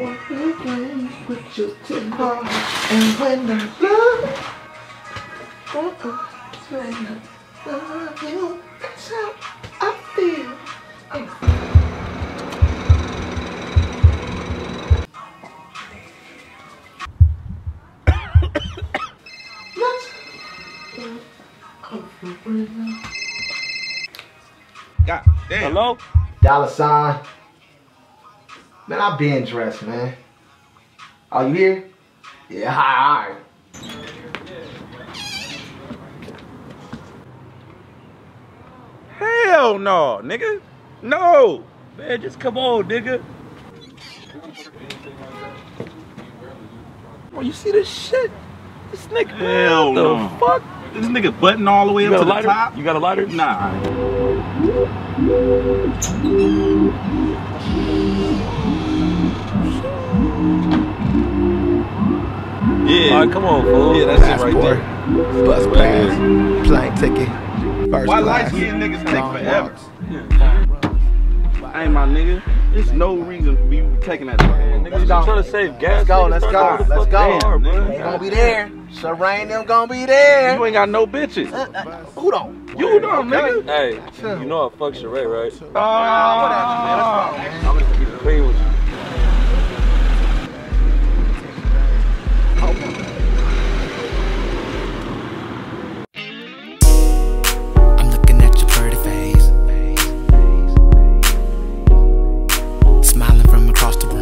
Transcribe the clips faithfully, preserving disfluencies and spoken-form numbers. want to play with your timber. And when I'm done, oh God, when I'm done, you, that's how I feel. Oh. God damn. Hello? Dollar sign. Man, I been dressed, man. Are you here? Yeah, hi, hi. Hell no, nigga. No. Man, just come on, nigga. Oh, you see this shit? This nigga. Hell no. What the fuck? This nigga button all the way up to the top? You got a lighter? Nah. Yeah. All right, come on, fool. Yeah, that's passport, it right there. Bus pass, plane ticket, first. Why light-skinned niggas take forever? Yeah. Hey, my nigga, there's no reason for you taking that. Man, nigga, you trying to save gas. Let's go, let's go, let's go. Damn, they gonna be there. Sharain, them gonna be there. You ain't got no bitches. Uh, uh, who don't? You don't, nigga. Hey, you know I fuck Sharain, right? Oh, uh, whatever, man. I'm gonna keep it clean with you. I'm looking at your pretty face, smiling from across the room.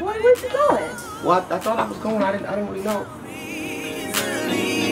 Boy, where'd you going? Well, I, I thought I was going. I didn't, I didn't really know.